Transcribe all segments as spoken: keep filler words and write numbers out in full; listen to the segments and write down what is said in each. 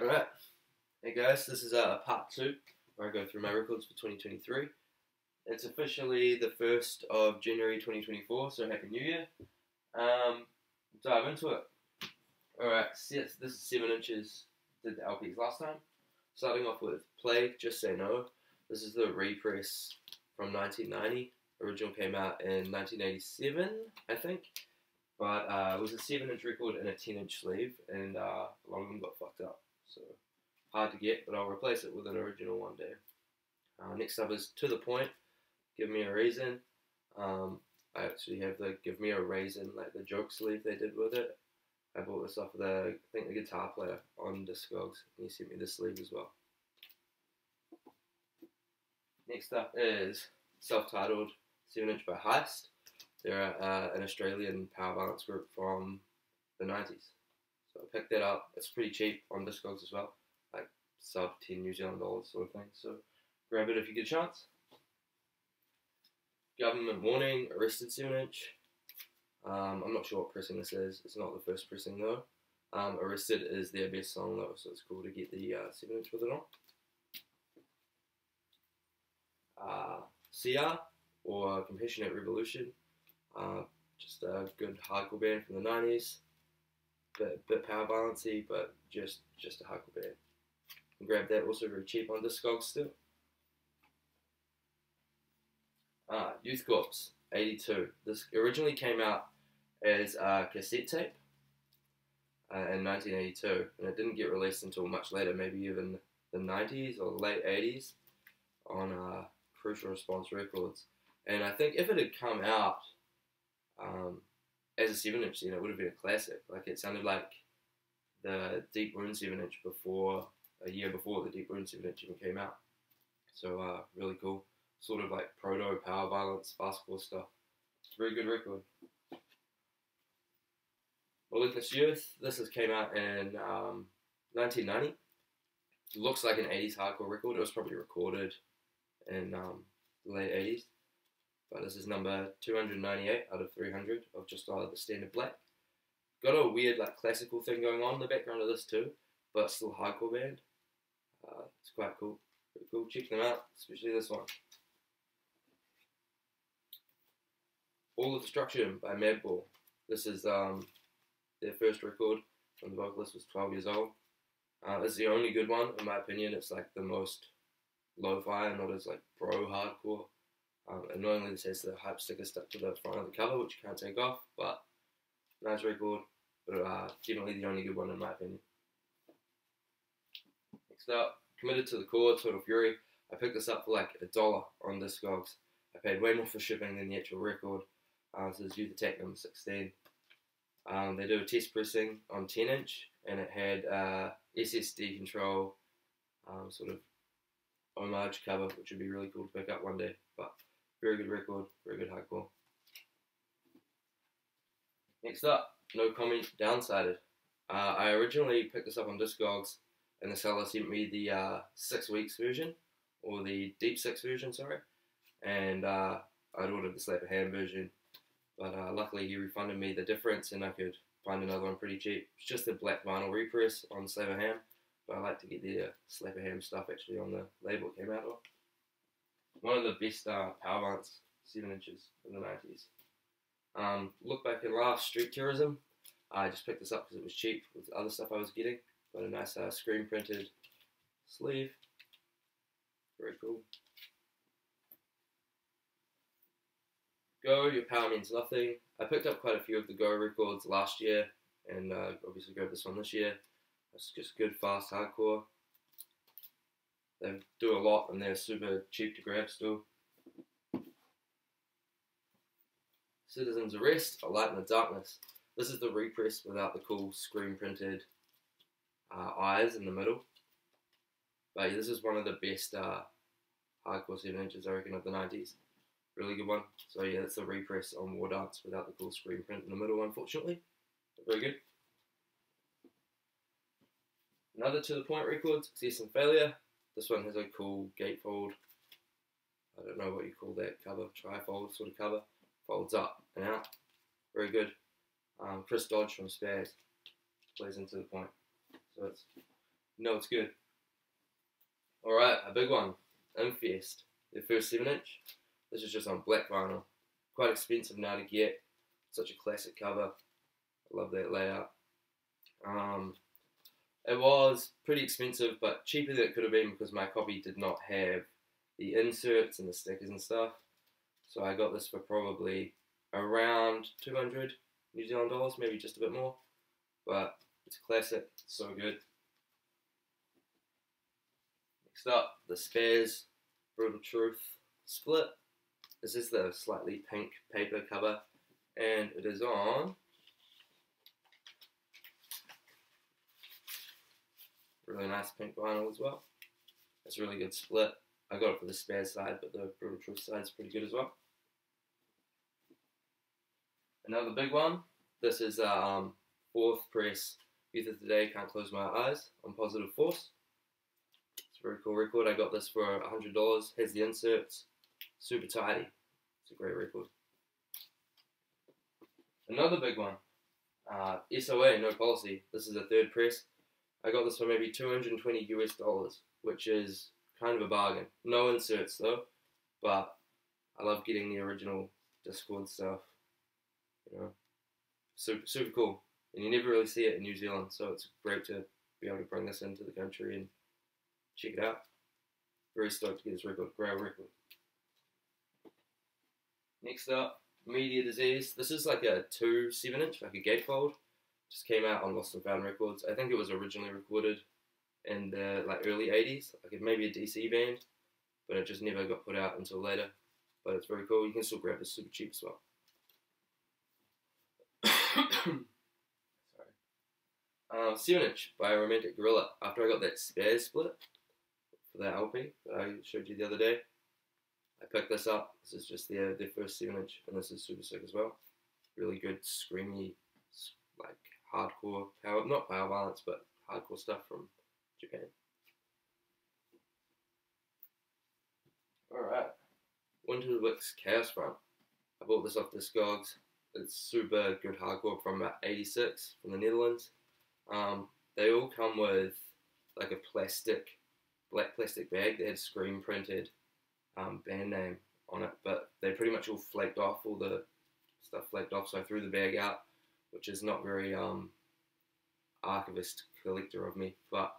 Alright, hey guys, this is uh, part two, where I go through my records for twenty twenty-three. It's officially the first of January twenty twenty-four, so happy new year. Um, dive into it. Alright, this is seven inches, did the L Ps last time. Starting off with Plague, Just Say No. This is the repress from nineteen ninety. Original came out in nineteen eighty-seven, I think. But uh, it was a seven inch record and a ten inch sleeve, and uh, a lot of them got fucked up. So, hard to get, but I'll replace it with an original one day. Uh, next up is To The Point, Give Me A Reason. Um, I actually have the Give Me A Raisin, like the joke sleeve they did with it. I bought this off of the, I think the guitar player on Discogs, and he sent me this sleeve as well. Next up is self-titled, seven inch by Heist. They're uh, an Australian power balance group from the nineties. So I picked that up. It's pretty cheap on Discogs as well, like sub ten New Zealand dollars sort of thing. So grab it if you get a chance. Government Warning, Arrested seven inch. Um, I'm not sure what pressing this is. It's not the first pressing though. Um, Arrested is their best song though, so it's cool to get the uh, seven inch with it on. Uh, C R, or Compassionate Revolution. Uh, just a good hardcore band from the nineties. Bit, bit power balancey, but just just a hardcore band. You can grab that, also very cheap on Discogs still. Uh, Youth Korps, eighty-two. This originally came out as a cassette tape uh, in nineteen eighty-two, and it didn't get released until much later, maybe even the nineties or late eighties, on uh, Crucial Response Records. And I think if it had come out Um, as a seven inch, you know, it would have been a classic. Like, it sounded like the Deep Wound seven inch before, a year before the Deep Wound seven inch even came out. So, uh, really cool. Sort of like proto power violence, fastball stuff. It's a very good record. Well, this Youth, this has came out in um, nineteen ninety. It looks like an eighties hardcore record. It was probably recorded in um, the late eighties. But this is number two hundred ninety-eight out of three hundred of just uh, the standard black. Got a weird like classical thing going on in the background of this too, but still hardcore band. Uh, it's quite cool. Pretty cool. Check them out, especially this one. Ball of Destruction by Madball. This is um, their first record when the vocalist was twelve years old. Uh, it's the only good one in my opinion. It's like the most lo-fi and not as like bro hardcore. Um, annoyingly, this has the hype sticker stuck to the front of the cover, which you can't take off, but nice record, but uh, definitely the only good one in my opinion. Next up, Committed to the Core, Total Fury. I picked this up for like a dollar on Discogs. I paid way more for shipping than the actual record. Uh, this is Youth Attack number sixteen. Um, they do a test pressing on ten inch, and it had uh, S S D control, um, sort of homage cover, which would be really cool to pick up one day, but very good record, very good hardcore. Next up, No Comment, Downsided. Uh, I originally picked this up on Discogs, and the seller sent me the uh, Six Weeks version, or the Deep Six version, sorry, and uh, I'd ordered the Slap A Ham version, but uh, luckily he refunded me the difference, and I could find another one pretty cheap. It's just a black vinyl repress on Slap A Ham, but I like to get the uh, Slap A Ham stuff actually on the label it came out of. One of the best uh, power balance seven inches in the nineties. Um, look back and laugh, Street Terrorism. I just picked this up because it was cheap with the other stuff I was getting. Got a nice uh, screen printed sleeve. Very cool. Go, Your Power Means Nothing. I picked up quite a few of the Go records last year, and uh, obviously grabbed this one this year. It's just good, fast, hardcore. They do a lot, and they're super cheap to grab still. Citizen's Arrest, A Light in the Darkness. This is the repress without the cool screen-printed uh, eyes in the middle. But yeah, this is one of the best uh, hardcore seven inches, I reckon, of the nineties. Really good one. So yeah, that's the repress on War Dance without the cool screen print in the middle, unfortunately. But very good. Another To The Point record, Success in Failure. This one has a cool gatefold, I don't know what you call that cover, trifold sort of cover, folds up and out, very good. Um, Chris Dodge from Spaz plays into The Point, so it's No, it's good. Alright, a big one. Infest. The first seven inch. This is just on black vinyl. Quite expensive now to get. Such a classic cover. I love that layout. Um, it was pretty expensive, but cheaper than it could have been because my copy did not have the inserts and the stickers and stuff. So I got this for probably around two hundred New Zealand dollars, maybe just a bit more. But it's a classic, it's so good. Next up, the Spaz Brutal Truth Split. This is the slightly pink paper cover, and it is on really nice pink vinyl as well. It's a really good split. I got it for the Spaz side, but the Brutal Truth side is pretty good as well. Another big one. This is um, fourth press, Youth of Today, Can't Close My Eyes, on Positive Force. It's a very cool record. I got this for one hundred dollars. Has the inserts. Super tidy. It's a great record. Another big one. Uh, S O A, No Policy. This is a third press. I got this for maybe two hundred twenty US dollars, which is kind of a bargain. No inserts though, but I love getting the original Discord stuff. You know, super, super cool, and you never really see it in New Zealand, so it's great to be able to bring this into the country and check it out. Very stoked to get this record, great record. Next up, Media Disease. This is like a two seven inch, like a gatefold. Just came out on Lost and Found Records. I think it was originally recorded in the like early eighties, like maybe a D C band, but it just never got put out until later. But it's very cool. You can still grab it super cheap as well. Sorry. Um, seven inch by Romantic Gorilla. After I got that Spaz split for that L P that I showed you the other day, I picked this up. This is just their, their first seven inch, and this is super sick as well. Really good, screamy, like hardcore power, not power violence, but hardcore stuff from Japan. Alright, Winter Wicks Chaos Front. I bought this off Discogs. It's super good hardcore from about eighty-six, from the Netherlands. Um, they all come with like a plastic, black plastic bag that had screen printed um, band name on it, but they pretty much all flaked off, all the stuff flaked off, so I threw the bag out, which is not very um, archivist collector of me, but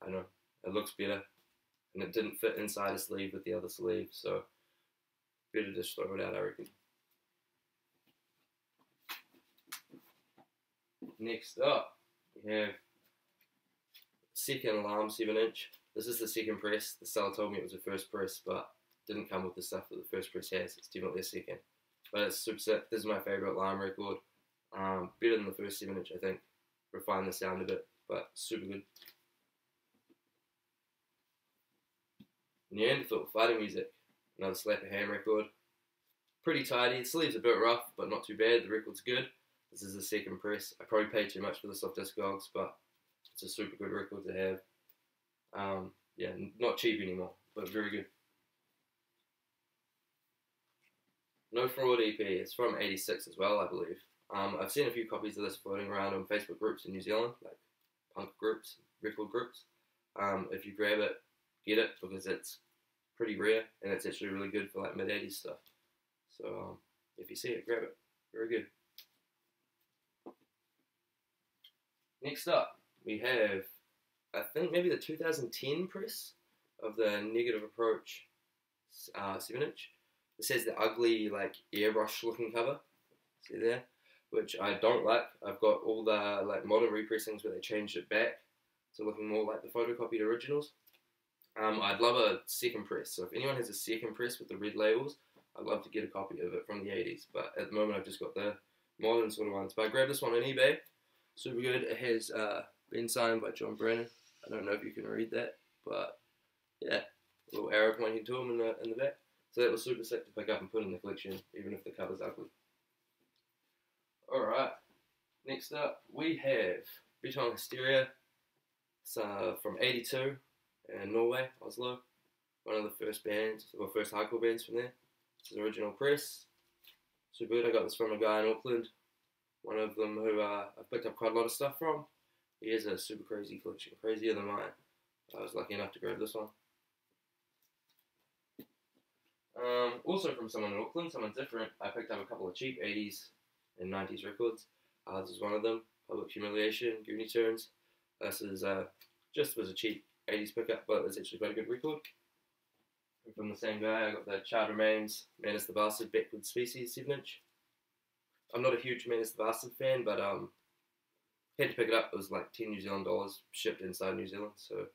I don't know, it looks better, and it didn't fit inside a sleeve with the other sleeve, so better just throw it out, I reckon. Next up, we have Second Alarm seven inch. This is the second press. The seller told me it was the first press, but didn't come with the stuff that the first press has. It's definitely a second. But it's super sick. This is my favourite Alarm record. Um, better than the first seven inch, I think. Refine the sound a bit, but super good. Neanderthal, Fighting Music. Another Slap A Ham record. Pretty tidy. The sleeve's a bit rough, but not too bad. The record's good. This is the second press. I probably paid too much for this off Discogs, but it's a super good record to have. Um, yeah, not cheap anymore, but very good. No Fraud E P. It's from eighty-six as well, I believe. Um, I've seen a few copies of this floating around on Facebook groups in New Zealand, like punk groups, record groups. Um, if you grab it, get it, because it's pretty rare, and it's actually really good for like mid eighties stuff. So um, if you see it, grab it. Very good. Next up, we have, I think maybe the two thousand ten press of the Negative Approach uh, seven inch. It says the ugly, like, airbrush looking cover, see there, which I don't like. I've got all the, like, modern repressings where they changed it back to looking more like the photocopied originals. Um, I'd love a second press, so if anyone has a second press with the red labels, I'd love to get a copy of it from the eighties, but at the moment I've just got the modern sort of ones. But I grabbed this one on eBay. Super good. It has uh, been signed by John Brennan. I don't know if you can read that, but yeah, a little arrow pointing to him in the, in the back. So that was super sick to pick up and put in the collection, even if the cover's ugly. Alright, next up we have Beton Hysteria. It's uh, from eighty-two in Norway, Oslo. One of the first bands, or first hardcore bands from there. It's the original press. Super good. I got this from a guy in Auckland. One of them who uh, I've picked up quite a lot of stuff from, It is a super crazy collection, crazier than mine. I was lucky enough to grab this one. Um, also from someone in Auckland, someone different, I picked up a couple of cheap eighties and nineties records. Uh, this is one of them, Public Humiliation, Goonie Tunes. This is uh, just was a cheap eighties pickup, but it's actually quite a good record. And from the same guy, I got the Child Remains, Man Is The Bastard, Backward Species, seven inch. I'm not a huge Man Is The Bastard fan, but um, had to pick it up. It was like ten New Zealand dollars, shipped inside New Zealand, so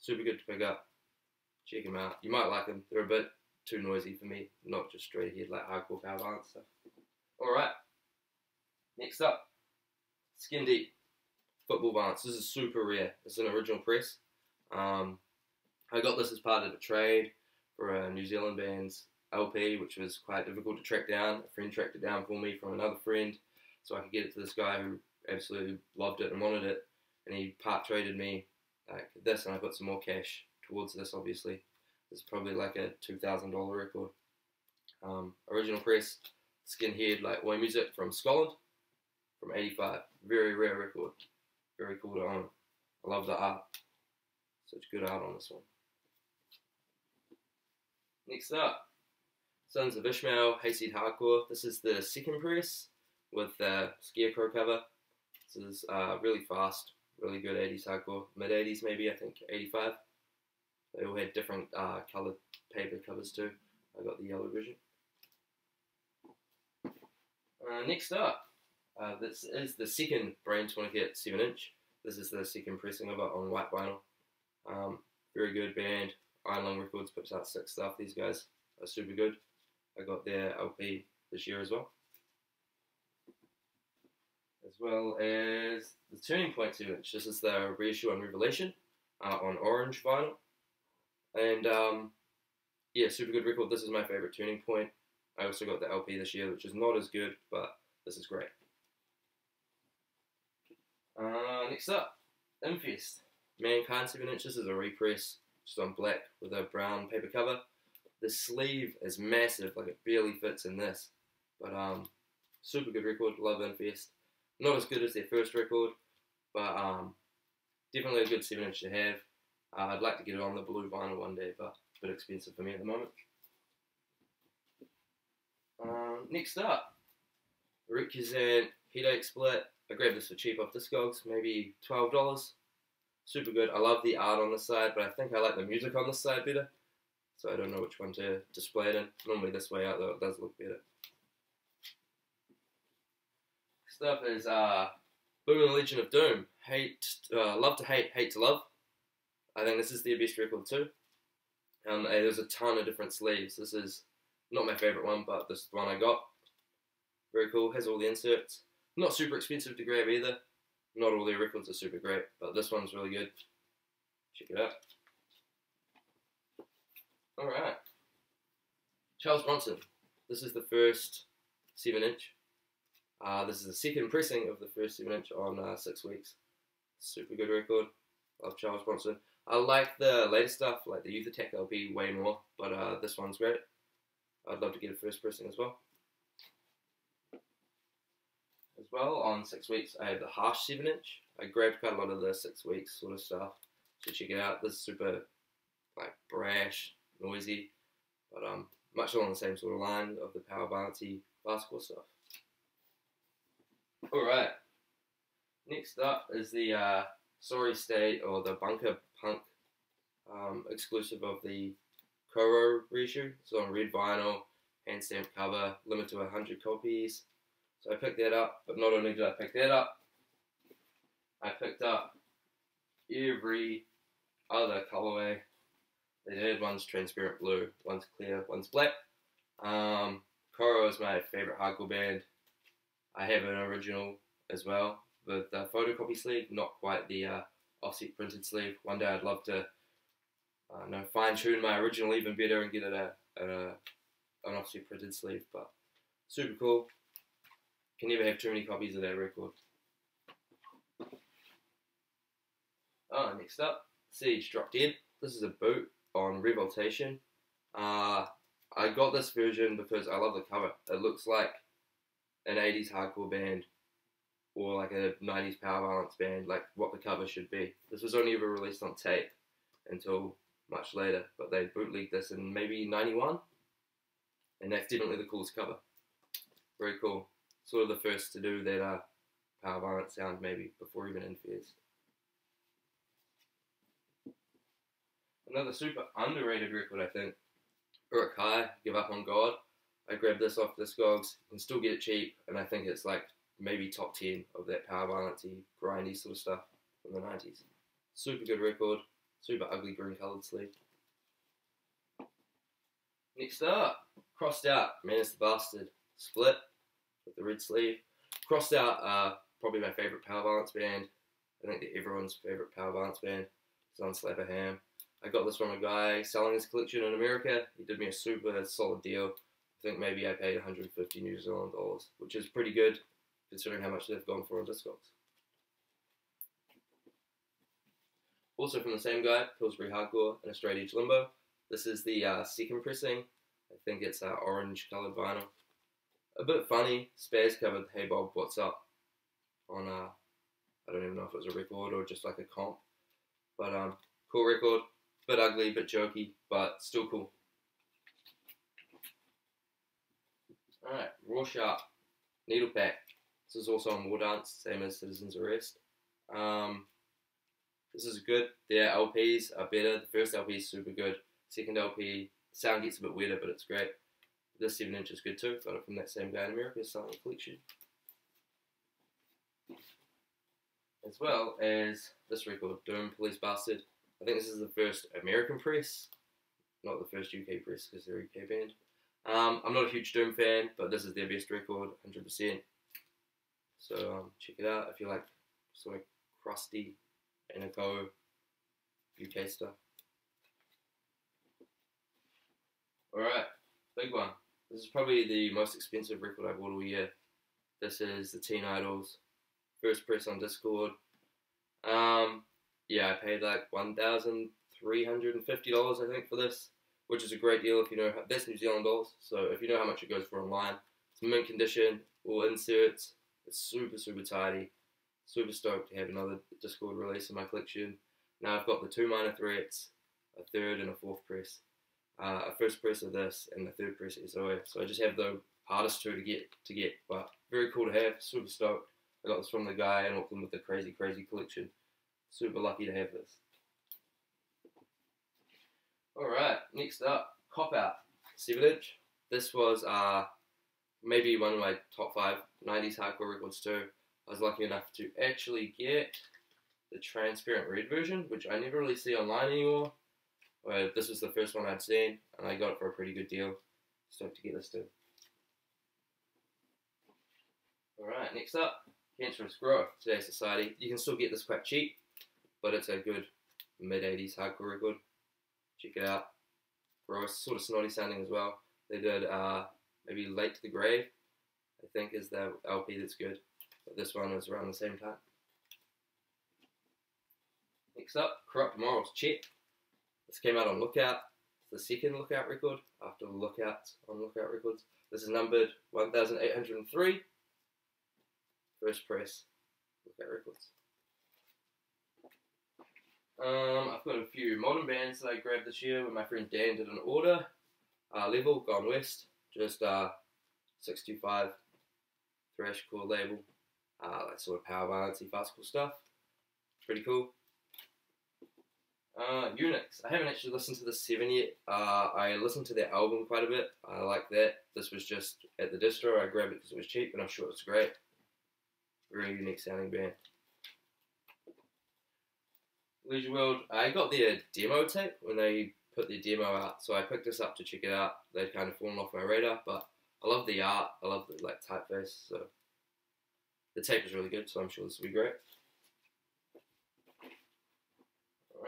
super good to pick up. Check them out. You might like them. They're a bit too noisy for me, not just straight ahead like hardcore power violence stuff. Alright, next up, Skin Deep, Football Violence. This is super rare. It's an original press. Um, I got this as part of a trade for a New Zealand band's L P, which was quite difficult to track down. A friend tracked it down for me from another friend, so I could get it to this guy who absolutely loved it and wanted it, and he part traded me like this, and I put some more cash towards this, obviously. It's probably like a two thousand dollar record. Um, original press, Skinhead, like Oi Music from Scotland, from eighty-five. Very rare record. Very cool to own. I love the art. Such good art on this one. Next up, Sons of Ishmael, Hayseed Hardcore. This is the second press with the Scarecrow cover. This is uh, really fast, really good eighties hardcore. Mid-eighties maybe, I think, eighty-five. They all had different uh, coloured paper covers too. I got the yellow version. Uh, next up, uh, this is the second Brain Tourniquet seven inch. This is the second pressing of it on white vinyl. Um, very good band. Iron Lung Records puts out sick stuff. These guys are super good. I got their L P this year as well. As well as the Turning Point seven inch. This is the reissue on Revelation uh, on orange vinyl. And, um, yeah, super good record. This is my favourite Turning Point. I also got the L P this year, which is not as good, but this is great. Uh, next up, Infest. Mankind seven inch. This is a repress, just on black with a brown paper cover. The sleeve is massive, like it barely fits in this. But, um, super good record. Love Infest. Not as good as their first record, but, um, definitely a good seven inch to have. Uh, I'd like to get it on the blue vinyl one day, but it's a bit expensive for me at the moment. Um, next up, Recusant Headache Split. I grabbed this for cheap off Discogs, maybe twelve dollars. Super good. I love the art on this side, but I think I like the music on this side better. So I don't know which one to display it in. Normally this way out, though, it does look better. Next up is uh, Boom and the Legion of Doom. Hate, uh, Love to Hate, Hate to Love. I think this is their best record too. Um, there's a ton of different sleeves. This is not my favourite one, but this is the one I got. Very cool. Has all the inserts. Not super expensive to grab either. Not all their records are super great, but this one's really good. Check it out. Alright. Charles Bronson. This is the first seven inch. Uh, this is the second pressing of the first seven inch on uh, Six Weeks. Super good record. Love Charles Bronson. I like the later stuff, like the Youth Attack L P, way more, but uh, this one's great. I'd love to get a first pressing as well. As well, on Six Weeks, I have the Harsh seven inch. I grabbed quite a lot of the Six Weeks sort of stuff, so check it out. This is super, like, brash, noisy, but um, much along the same sort of line of the power violence-y basketball stuff. Alright, next up is the uh, Sorry State, or the Bunker Punk, um, exclusive of the Koro reissue. It's on red vinyl, hand stamped cover, limit to one hundred copies. So I picked that up, but not only did I pick that up, I picked up every other colourway. They did. One's transparent blue, one's clear, one's black. Um, Koro is my favourite hardcore band. I have an original as well, with the photocopy sleeve, not quite the uh, offset printed sleeve. One day I'd love to uh, no, fine-tune my original even better and get it a, a, an offset printed sleeve, but super cool. Can never have too many copies of that record. Oh, next up, Siege Drop Dead. This is a boot on Revoltation. Uh, I got this version because I love the cover. It looks like an eighties hardcore band or like a nineties power violence band, like what the cover should be. This was only ever released on tape until much later, but they bootlegged this in maybe ninety-one, and that's definitely the coolest cover. Very cool. Sort of the first to do that uh, power violence sound, maybe, before even Infest. Another super underrated record, I think. Uruk-hai, Give Up On God. I grabbed this off Discogs. You can still get it cheap, and I think it's like maybe top ten of that power violence-y, grindy sort of stuff from the nineties. Super good record. Super ugly green coloured sleeve. Next up, crossed out, Man Is The Bastard. Split with the red sleeve. Crossed out, uh, probably my favourite power violence band. I think they're everyone's favourite power violence band. It's on Slap A Ham. I got this from a guy selling his collection in America. He did me a super solid deal. I think maybe I paid one hundred fifty New Zealand dollars, which is pretty good considering how much they've gone for on Discogs. Also from the same guy, Pillsbury Hardcore and a Straight Edge Limbo. This is the uh, second pressing. I think it's uh, orange coloured vinyl. A bit funny. Spaz covered Hey Bob, What's Up? On, uh, I don't even know if it was a record or just like a comp. But um, cool record. Bit ugly, bit jokey, but still cool. Alright, Raw Sharp, Needle Pack. This is also on War Dance, same as Citizen's Arrest. Um, this is good. Their L Ps are better. The first L P is super good. Second L P, sound gets a bit weirder, but it's great. This seven inch is good too. Got it from that same guy in America, it's selling the collection. As well as this record, Doom, Police Bastard. I think this is the first American press, not the first U K press because they're a U K band. Um, I'm not a huge Doom fan, but this is their best record, one hundred percent. So um, check it out if you like sort of crusty, anarcho, U K stuff. Alright, big one. This is probably the most expensive record I've bought all year. This is the Teen Idols, first press on Discord. Um... Yeah, I paid like one thousand three hundred fifty dollars, I think, for this, which is a great deal if you know, that's New Zealand dollars, so if you know how much it goes for online. It's mint condition, all inserts, it's super, super tidy. Super stoked to have another Discord release in my collection. Now I've got the two minor threats, a third and a fourth press, uh, a first press of this, and the third press is S O A, so I just have the hardest two to get, to get, but very cool to have, super stoked. I got this from the guy in Auckland with the crazy, crazy collection. Super lucky to have this. Alright, next up, Cop Out, seven inch. This was uh, maybe one of my top five nineties hardcore records too. I was lucky enough to actually get the transparent red version, which I never really see online anymore. Well, this was the first one I'd seen, and I got it for a pretty good deal. Stoked to get this too. Alright, next up, Cancerous Growth, Today's Society. You can still get this quite cheap, but it's a good mid-eighties hardcore record. Check it out. Gross, sort of snotty sounding as well. They did uh, maybe Late to the Grave, I think, is their L P that's good. But this one was around the same time. Next up, Corrupt Morals, Check. This came out on Lookout. It's the second Lookout record after Lookout on Lookout Records. This is numbered one thousand eight hundred three. First press, Lookout Records. Um, I've got a few modern bands that I grabbed this year when my friend Dan did an order. Uh, Level, Gone West, just uh, six two five thrashcore label, uh, like sort of power violence-y, fastcore stuff. Pretty cool. Uh, Unix. I haven't actually listened to this seven yet. Uh, I listened to their album quite a bit. I like that. This was just at the distro. I grabbed it because it was cheap, and I'm sure it's great. Very unique sounding band. Leisure World, I got their demo tape when they put their demo out, so I picked this up to check it out. They'd kind of fallen off my radar, but I love the art, I love the like typeface, so the tape is really good, so I'm sure this will be great.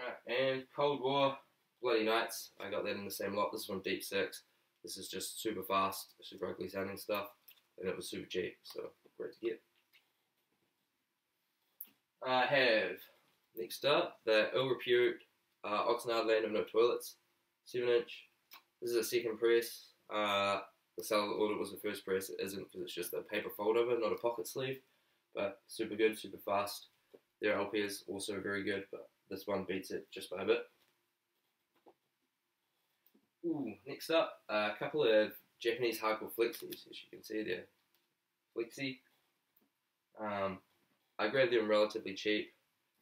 Alright, and Cold War, Bloody Nights, I got that in the same lot. This is from Deep Six. This is just super fast, super ugly sounding stuff, and it was super cheap, so great to get. I have, next up, the Ill Repute uh, Oxnard Land of No Toilets, seven inch. This is a second press. Uh, the seller order was the first press. It isn't because it's just a paper fold over, not a pocket sleeve. but super good, super fast. Their L P is also very good, but this one beats it just by a bit. Ooh, next up, a couple of Japanese hardcore flexies, as you can see there. Flexi. Um, I grabbed them relatively cheap.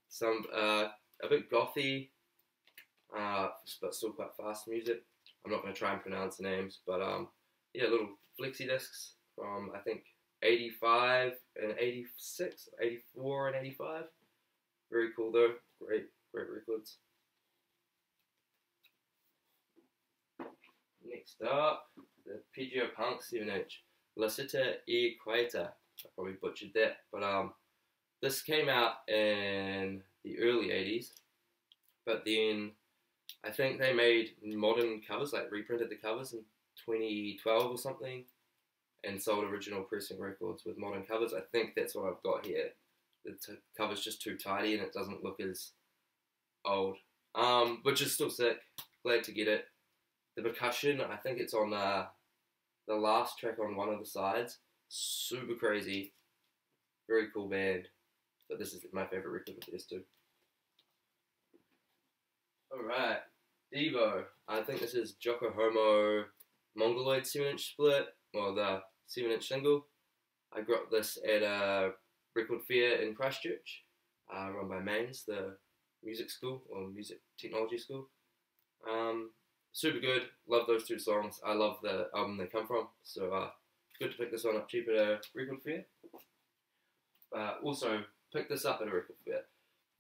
Some uh, a bit gothy, uh, but still quite fast music. I'm not going to try and pronounce the names, but um, yeah, little flexi discs from I think eighty-five and eighty-six, eighty-four and eighty-five. Very cool though. Great, great records. Next up, the P G O Punk seven inch, Lasita e Quaeta. I probably butchered that, but um, this came out in the early eighties, but then I think they made modern covers, like reprinted the covers in twenty twelve or something, and sold original pressing records with modern covers. I think that's what I've got here. The t cover's just too tidy and it doesn't look as old, um, which is still sick. Glad to get it. The percussion, I think it's on uh, the last track on one of the sides. Super crazy, very cool band, but this is my favourite record of theirs too. Alright, Devo. I think this is Jocko Homo Mongoloid seven inch split, or the seven inch single. I got this at a record fair in Christchurch, uh, run by Mains, the music school, or music technology school. Um, super good, love those two songs. I love the album they come from, so uh, good to pick this one up cheap at a record fair. Uh, also, pick this up at a record fair.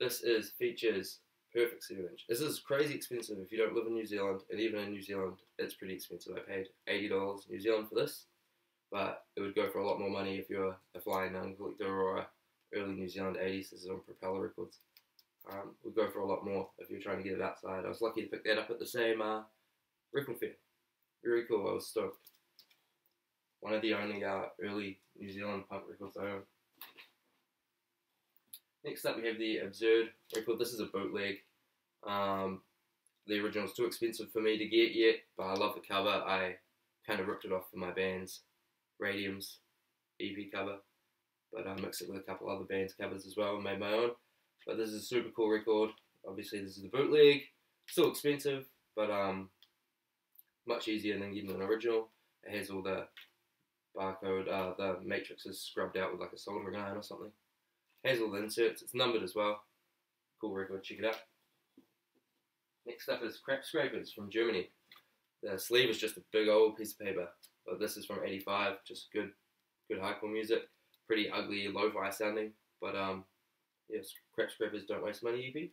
This is Feature's Perfect seven inch. This is crazy expensive if you don't live in New Zealand, and even in New Zealand, it's pretty expensive. I paid eighty dollars New Zealand for this, but it would go for a lot more money if you're a flying nun collector or a early New Zealand eighties. This is on Propeller Records. Um, it would go for a lot more if you're trying to get it outside. I was lucky to pick that up at the same uh, record fair. Very cool, I was stoked. One of the only uh, early New Zealand punk records I own. Next up we have the Absurd record. This is a bootleg. Um, the original's too expensive for me to get yet, but I love the cover. I kind of ripped it off for my band's Radium's E P cover, but I mixed it with a couple other bands' covers as well and made my own. But this is a super cool record. Obviously this is the bootleg. Still expensive, but um, much easier than getting an original. It has all the barcode, uh, the matrix is scrubbed out with like a soldering iron or something. Has all the inserts, it's numbered as well. Cool record, check it out. Next up is Crap Scrapers from Germany. The sleeve is just a big old piece of paper, but this is from eighty-five, just good, good hardcore music. Pretty ugly, lo-fi sounding, but um, yes, Crap Scrapers Don't Waste Money E P.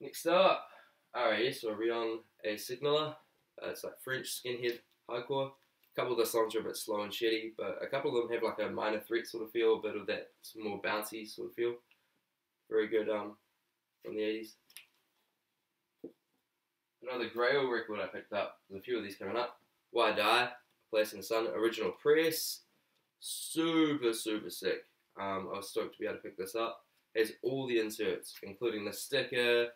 Next up, R A S or Rion A Signaler. Uh, it's like French skinhead hardcore. A couple of the songs are a bit slow and shitty, but a couple of them have like a Minor Threat sort of feel, a bit of that more bouncy sort of feel. Very good um, from the eighties. Another Grail record I picked up, there's a few of these coming up. Why Die, A Place in the Sun, original press. Super, super sick. Um, I was stoked to be able to pick this up. Has all the inserts, including the sticker,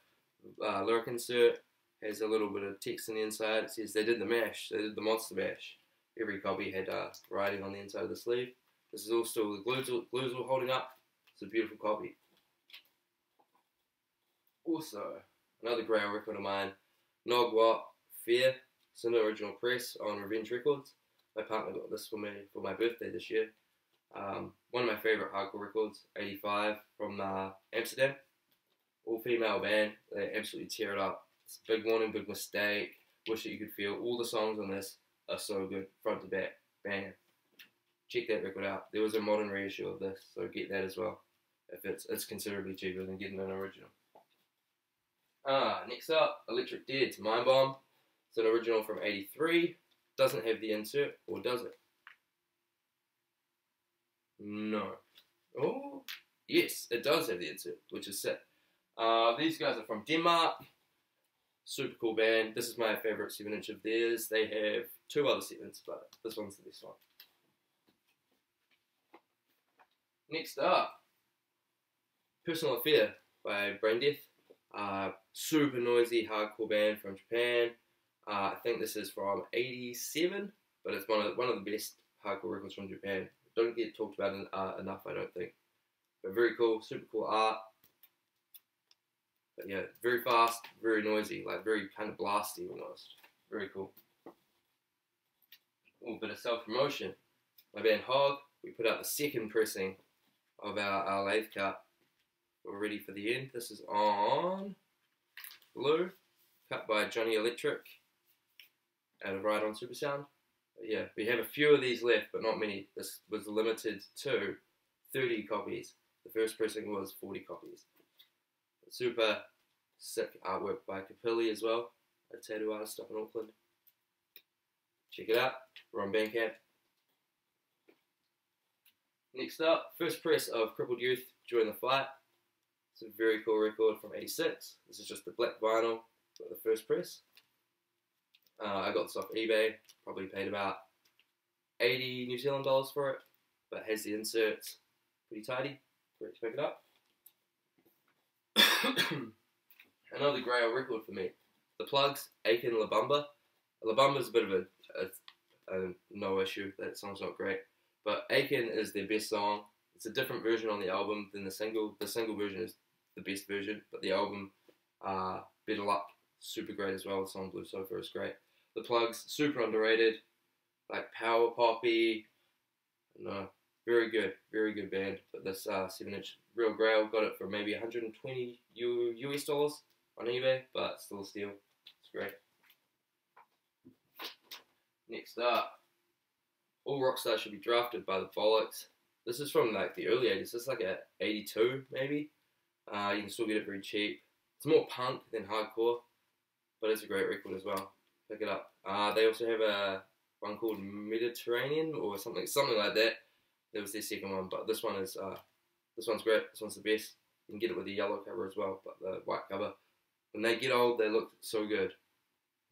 uh, lyric insert, has a little bit of text on the inside. It says they did the mash, they did the monster mash. Every copy had uh, writing on the inside of the sleeve. This is all still, the glue's all, glue's all holding up. It's a beautiful copy. Also, another Grail record of mine, Nog What Fear. It's an original press on Revenge Records. My partner got this for me for my birthday this year. Um, one of my favourite hardcore records, eighty-five, from uh, Amsterdam. All-female band, they absolutely tear it up. It's Big Warning, Big Mistake, Wish That You Could Feel. All the songs on this are so good, front to back, banger. Check that record out. There was a modern reissue of this, so get that as well. If it's it's considerably cheaper than getting an original. Ah, next up, Electric Dead's Mind Bomb. It's an original from eighty-three. Doesn't have the insert, or does it? No. Oh, yes, it does have the insert, which is sick. Uh, these guys are from Denmark. Super cool band. This is my favourite seven inch of theirs. They have two other sevens, but this one's the best one. Next up, Personal Affair by Brain Death. Uh, super noisy hardcore band from Japan. Uh, I think this is from eighty-seven, but it's one of one of the best hardcore records from Japan. don't get talked about in, uh, enough, I don't think. But very cool, super cool art. But yeah, very fast, very noisy, like very kind of blasty almost. Very cool. Oh, bit of self-promotion. My band Hog, we put out the second pressing of our, our lathe cut. We're ready for the end. This is on Blue, cut by Johnny Electric, out of Ride On Supersound. But yeah, we have a few of these left, but not many. This was limited to thirty copies. The first pressing was forty copies. Super sick artwork by Capilli as well, a tattoo artist up in Auckland. Check it out, we're on Bandcamp. Next up, first press of Crippled Youth, Join the Fight. It's a very cool record from eighty-six. This is just the black vinyl, but the first press. Uh, I got this off eBay, probably paid about eighty New Zealand dollars for it, but it has the inserts, pretty tidy, great to pick it up. Another grail record for me. The Plugs, Aiken Labumba. Labumba's a bit of a, a, a no issue, that song's not great. But Aiken is their best song. It's a different version on the album than the single. The single version is the best version, but the album, uh, Better Luck, super great as well. The song Blue Sofa is great. The Plugs, super underrated, like power poppy. No, very good, very good band. But this uh, seven inch real grail, got it for maybe one hundred twenty U S dollars on eBay, but still a steal. It's great. Next up, All Rockstars Should Be Drafted by the Bollocks. This is from like the early eighties. This is like a eighty-two maybe. Uh, you can still get it very cheap. It's more punk than hardcore, but it's a great record as well. Pick it up. Uh, they also have a one called Mediterranean or something, something like that. That was their second one, but this one is uh, this one's great. This one's the best. You can get it with the yellow cover as well, but the white cover. When they get old, they look so good.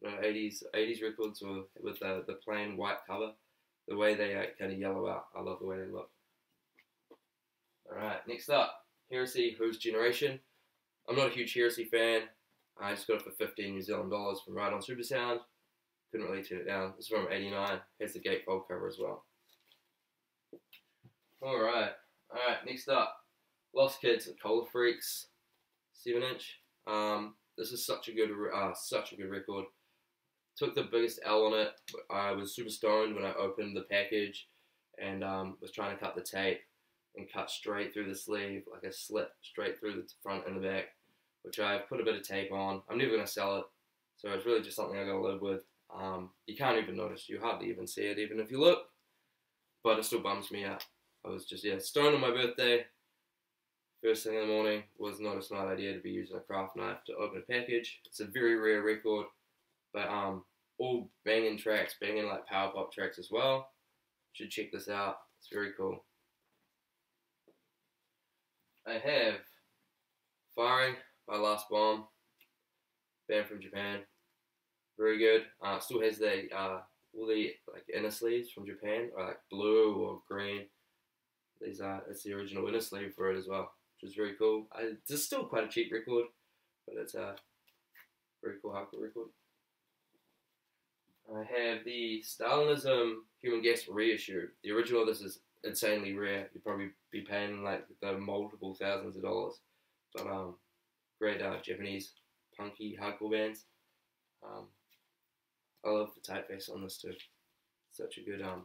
You know, eighties records were with uh, the plain white cover. The way they uh, kind of yellow out, I love the way they look. Alright, next up, Heresy, Whose Generation. I'm not a huge Heresy fan. I just got it for fifteen New Zealand dollars from Ride On Supersound. Couldn't really turn it down. This is from eighty-nine. Has the gatefold cover as well. Alright, alright, next up, Lost Kids, Cola Freaks, seven inch. Um, this is such a good, uh, such a good record. Took the biggest L on it. I was super stoned when I opened the package, and um, was trying to cut the tape, and cut straight through the sleeve, like a slit straight through the front and the back, which I put a bit of tape on. I'm never going to sell it, so it's really just something I got to live with. Um, you can't even notice, you hardly even see it, even if you look, but it still bums me out. I was just, yeah, stoned on my birthday. First thing in the morning, was not a smart idea to be using a craft knife to open a package. It's a very rare record, but um, all banging tracks, banging like power pop tracks as well. Should check this out, it's very cool. I have Firing, My Last Bomb, band from Japan, very good. Uh, still has the uh, all the like inner sleeves from Japan, or like blue or green. These are it's the original inner sleeve for it as well, which is very cool. I, it's still quite a cheap record, but it's a very cool hardcore record. I have the Stalinism Human Gas reissue. The original of this is insanely rare. You'd probably be paying like the multiple thousands of dollars. But um, great uh, Japanese punky hardcore bands. Um, I love the typeface on this too. Such a good um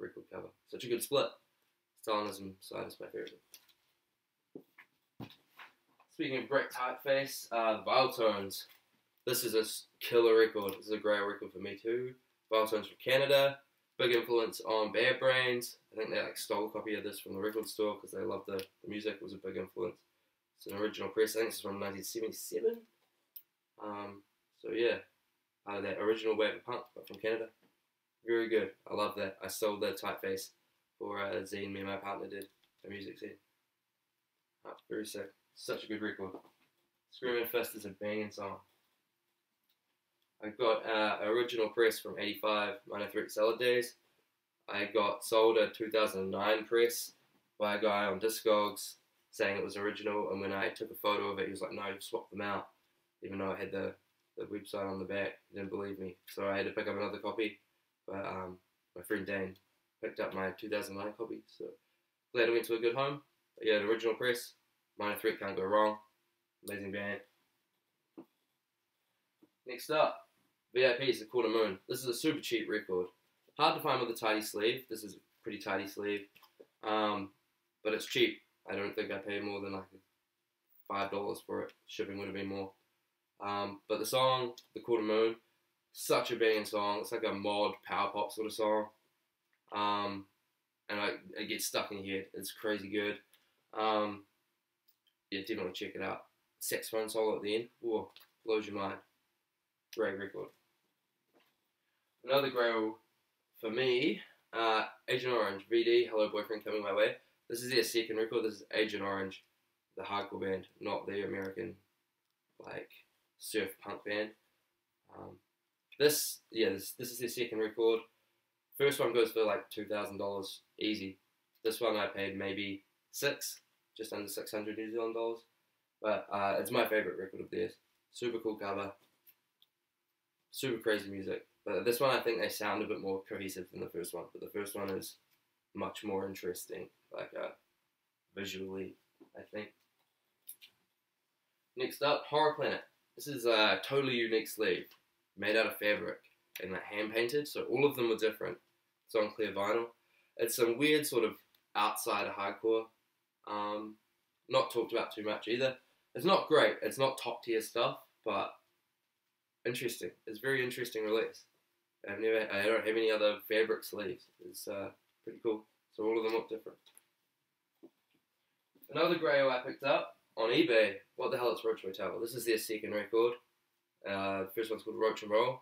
record cover. Such a good split. Stalinism side is my favorite. Speaking of great typeface, uh, Vile Tones. This is a killer record. This is a great record for me too. Vile Tones from Canada. Big influence on Bad Brains. I think they like stole a copy of this from the record store because they loved the, the music. It was a big influence. It's an original press. I think it's from nineteen seventy-seven. Um, so yeah, out of that original wave of punk, but from Canada. Very good. I love that. I sold that typeface for a zine me and my partner did. A music zine. Oh, very sick. Such a good record. Screaming Fist is a banging song. I've got uh, original press from eighty-five, Minor Threat Salad Days. I got sold a two thousand nine press by a guy on Discogs saying it was original, and when I took a photo of it, he was like, no, swap them out. Even though I had the, the website on the back, he didn't believe me. So I had to pick up another copy, but um, my friend Dane picked up my two thousand nine copy, so glad it went to a good home. But yeah, the original press, minor threat, can't go wrong. Amazing band. Next up, V I P is The Quarter Moon. This is a super cheap record. Hard to find with a tidy sleeve. This is a pretty tidy sleeve. Um, but it's cheap. I don't think I paid more than like five dollars for it. Shipping would have been more. Um, but the song, The Quarter Moon, such a banging song. It's like a mod power pop sort of song. Um, and I, it gets stuck in your head. It's crazy good. Um, yeah, definitely check it out. Saxophone solo at the end. Whoa, blows your mind. Great record. Another grail for me, uh, Agent Orange, V D, Hello Boyfriend Coming My Way. This is their second record. This is Agent Orange, the hardcore band, not the American, like, surf punk band. Um, this, yeah, this, this is their second record. First one goes for like two thousand dollars, easy. This one I paid maybe six, just under six hundred New Zealand dollars. But uh, it's my favourite record of theirs. Super cool cover. Super crazy music. But this one, I think they sound a bit more cohesive than the first one. But the first one is much more interesting, like uh, visually, I think. Next up, Horror Planet. This is a totally unique sleeve, made out of fabric and like hand painted. So all of them were different. It's on clear vinyl. It's some weird sort of outside of hardcore. Um, not talked about too much either. It's not great. It's not top tier stuff, but interesting. It's a very interesting release. I've never, I don't have any other fabric sleeves. It's uh, pretty cool. So all of them look different. Another grail I picked up on eBay. What the hell is Roach Motel? This is their second record. Uh, the first one's called Roach and Roll.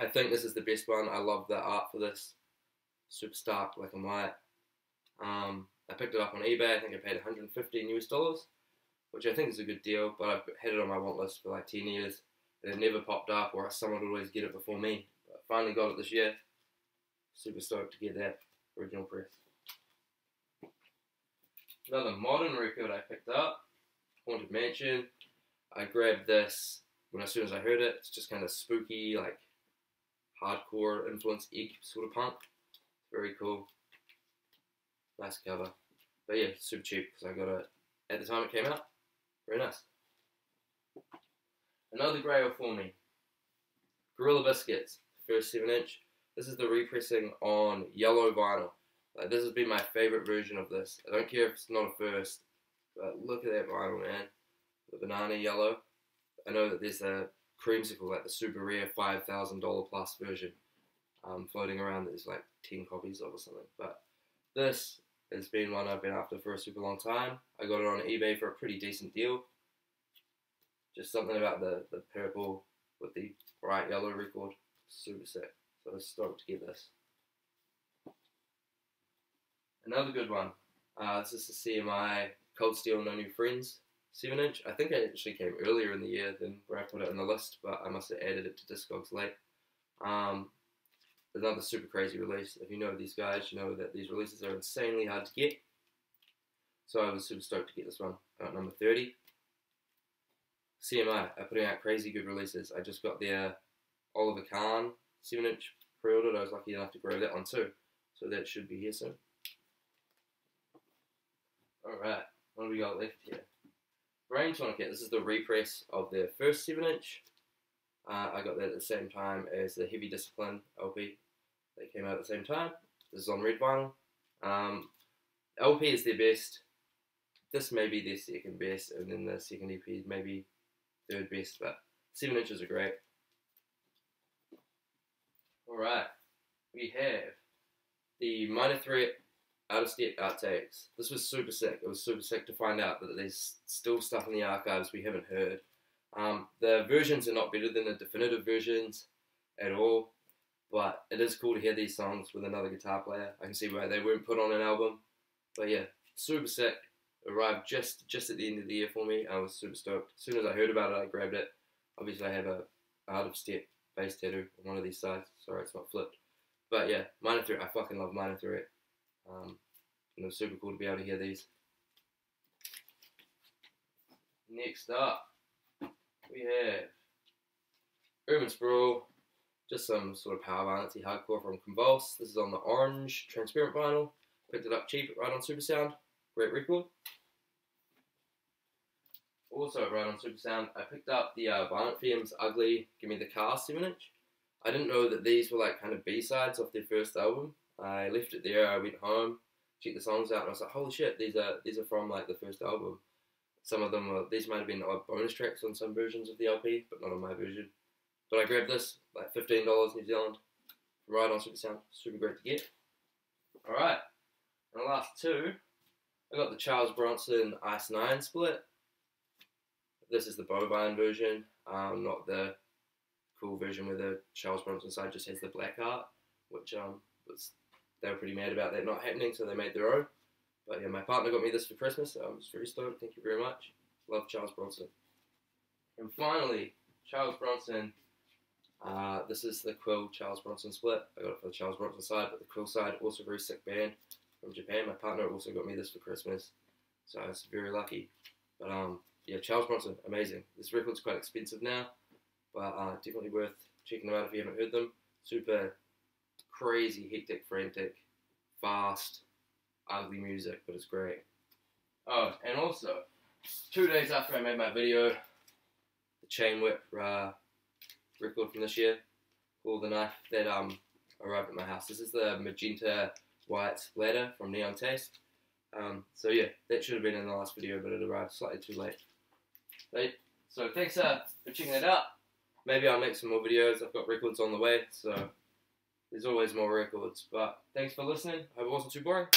I think this is the best one. I love the art for this. Super stark, black and white. Um, I picked it up on eBay. I think I paid one hundred fifteen US dollars, which I think is a good deal. But I've had it on my want list for like ten years. It never popped up, or someone would always get it before me. But I finally got it this year. Super stoked to get that original press. Another modern record I picked up, Haunted Mansion. I grabbed this when as soon as I heard it. It's just kind of spooky, like hardcore influence egg sort of punk. Very cool. Nice cover. But yeah, super cheap because I got it at the time it came out. Very nice. Another grail for me, Gorilla Biscuits, first seven inch. This is the repressing on yellow vinyl. Like, this has been my favourite version of this. I don't care if it's not a first, but look at that vinyl, man. The banana yellow. I know that there's a creamsicle, like the super rare five thousand dollar plus version um, floating around that there's like ten copies of or something. But this has been one I've been after for a super long time. I got it on eBay for a pretty decent deal. Just something about the, the purple with the bright yellow record. Super sick. So I was stoked to get this. Another good one. Uh, this is the C M I Cold Steel No New Friends seven inch. I think it actually came earlier in the year than where I put it on the list, but I must have added it to Discogs late. Um, another super crazy release. If you know these guys, you know that these releases are insanely hard to get. So I was super stoked to get this one. At number thirty. C M I are putting out crazy good releases. I just got their Oliver Kahn seven inch pre-ordered. I was lucky enough to grab that one too. So that should be here soon. Alright, what do we got left here? Brain Tourniquet. This is the repress of their first seven inch. Uh, I got that at the same time as the Heavy Discipline L P. They came out at the same time. This is on red vinyl. Um, L P is their best. This may be their second best, and then the second E P is maybe third best, but seven inches are great. Alright, we have the Minor Threat Out of Step Outtakes. This was super sick. It was super sick to find out that there's still stuff in the archives we haven't heard. Um, the versions are not better than the definitive versions at all, but it is cool to hear these songs with another guitar player. I can see why they weren't put on an album, but yeah, super sick. Arrived just just at the end of the year for me. I was super stoked. As soon as I heard about it, I grabbed it. Obviously, I have a out of step bass tattoo on one of these sides. Sorry, it's not flipped. But yeah, Minor Threat. I fucking love Minor Threat. Um, and it was super cool to be able to hear these. Next up, we have Urban Sprawl. Just some sort of power violence hardcore from Convulse. This is on the orange transparent vinyl. Picked it up cheap at Right On Supersound. Great record. Also at Right On Supersound, I picked up the uh, Violent Femmes Ugly, Give Me the Car seven inch. I didn't know that these were like kind of B-sides off their first album. I left it there, I went home, checked the songs out, and I was like, holy shit, these are these are from like the first album. Some of them were, these might have been odd bonus tracks on some versions of the L P, but not on my version. But I grabbed this, like fifteen dollars New Zealand, Right On Supersound, super great to get. Alright, and the last two, I got the Charles Bronson Ice Nine split. This is the bovine version, um, not the cool version where the Charles Bronson side just has the black art, which um, was, they were pretty mad about that not happening, so they made their own. But yeah, my partner got me this for Christmas, so I was very stoked, thank you very much. Love Charles Bronson. And finally, Charles Bronson. Uh, this is the Quill Charles Bronson split. I got it for the Charles Bronson side, but the Quill side, also a very sick band from Japan. My partner also got me this for Christmas, so I was very lucky. But um, yeah, Charles Bronson, amazing. This record's quite expensive now, but uh, definitely worth checking them out if you haven't heard them. Super crazy, hectic, frantic, fast, ugly music, but it's great. Oh, and also, two days after I made my video, the Chain Whip uh, record from this year, called The Knife, that um arrived at my house. This is the magenta white splatter from Neon Taste. Um, so yeah, that should have been in the last video, but it arrived slightly too late. Late. So thanks uh, for checking it out. Maybe I'll make some more videos. I've got records on the way, so there's always more records. But thanks for listening. I hope it wasn't too boring.